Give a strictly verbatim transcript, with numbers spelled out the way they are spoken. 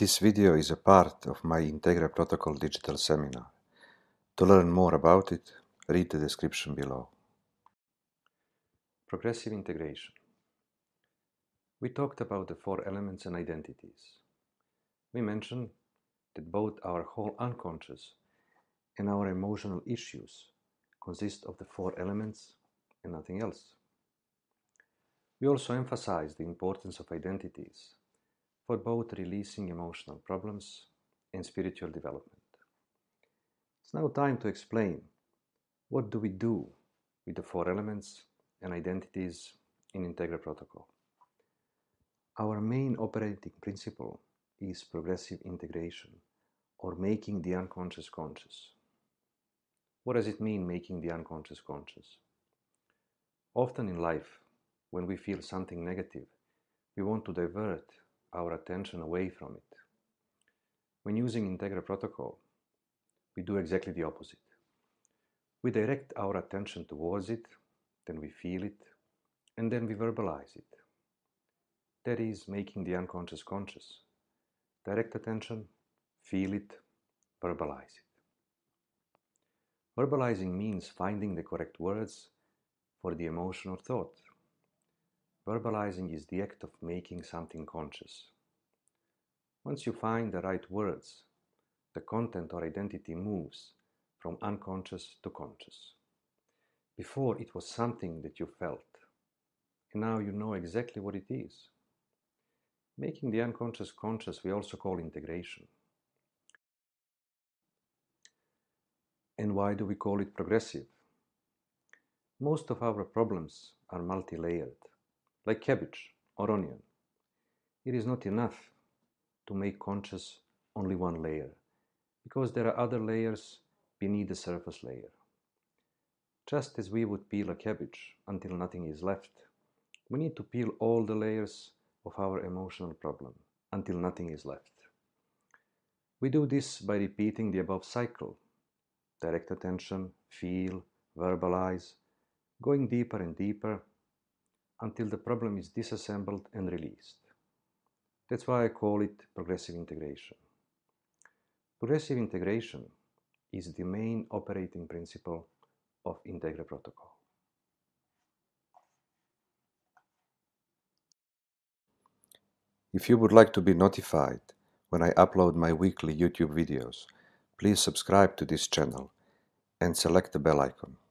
This video is a part of my Integra Protocol digital seminar. To learn more about it, read the description below. Progressive integration. We talked about the four elements and identities. We mentioned that both our whole unconscious and our emotional issues consist of the four elements and nothing else. We also emphasized the importance of identities for both releasing emotional problems and spiritual development. It's now time to explain what do we do with the four elements and identities in Integra Protocol. Our main operating principle is progressive integration, or making the unconscious conscious. What does it mean, making the unconscious conscious? Often in life, when we feel something negative, we want to divert our attention away from it. When using Integra Protocol, we do exactly the opposite. We direct our attention towards it, then we feel it, and then we verbalize it. That is making the unconscious conscious. Direct attention, feel it, verbalize it. Verbalizing means finding the correct words for the emotion or thought. Verbalizing is the act of making something conscious. Once you find the right words, the content or identity moves from unconscious to conscious. Before, it was something that you felt, and now you know exactly what it is. Making the unconscious conscious we also call integration. And why do we call it progressive? Most of our problems are multi-layered, like cabbage or onion. It is not enough to make conscious only one layer, because there are other layers beneath the surface layer. Just as we would peel a cabbage until nothing is left, we need to peel all the layers of our emotional problem until nothing is left. We do this by repeating the above cycle: direct attention, feel, verbalize, going deeper and deeper until the problem is disassembled and released. That's why I call it progressive integration. Progressive integration is the main operating principle of Integra Protocol. If you would like to be notified when I upload my weekly YouTube videos, please subscribe to this channel and select the bell icon.